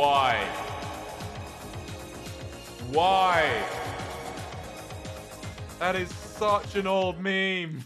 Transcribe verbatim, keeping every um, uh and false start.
Y, Y. That is such an old meme.